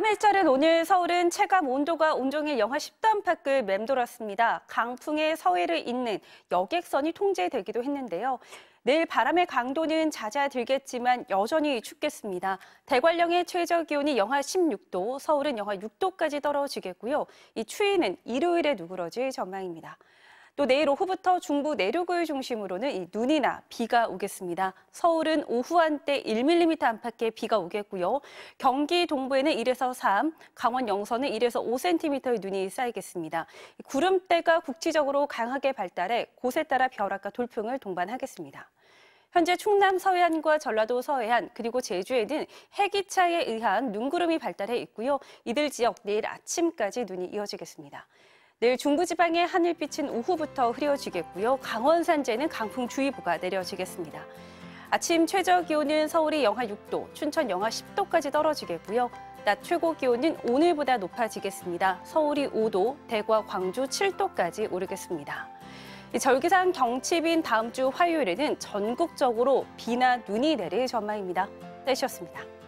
3일짜리 오늘 서울은 체감 온도가 온종일 영하 10도 안팎을 맴돌았습니다. 강풍에 서해를 잇는 여객선이 통제되기도 했는데요. 내일 바람의 강도는 잦아들겠지만 여전히 춥겠습니다. 대관령의 최저 기온이 영하 16도, 서울은 영하 6도까지 떨어지겠고요. 이 추위는 일요일에 누그러질 전망입니다. 또 내일 오후부터 중부 내륙을 중심으로는 이 눈이나 비가 오겠습니다. 서울은 오후 한때 1mm 안팎의 비가 오겠고요. 경기 동부에는 1에서 3, 강원 영서는 1에서 5cm의 눈이 쌓이겠습니다. 구름대가 국지적으로 강하게 발달해 곳에 따라 벼락과 돌풍을 동반하겠습니다. 현재 충남 서해안과 전라도 서해안 그리고 제주에는 해기차에 의한 눈구름이 발달해 있고요. 이들 지역 내일 아침까지 눈이 이어지겠습니다. 내일 중부지방의 하늘빛은 오후부터 흐려지겠고요. 강원 산지에는 강풍주의보가 내려지겠습니다. 아침 최저기온은 서울이 영하 6도, 춘천 영하 10도까지 떨어지겠고요. 낮 최고기온은 오늘보다 높아지겠습니다. 서울이 5도, 대구와 광주 7도까지 오르겠습니다. 절기상 경칩인 다음 주 화요일에는 전국적으로 비나 눈이 내릴 전망입니다. 날씨였습니다.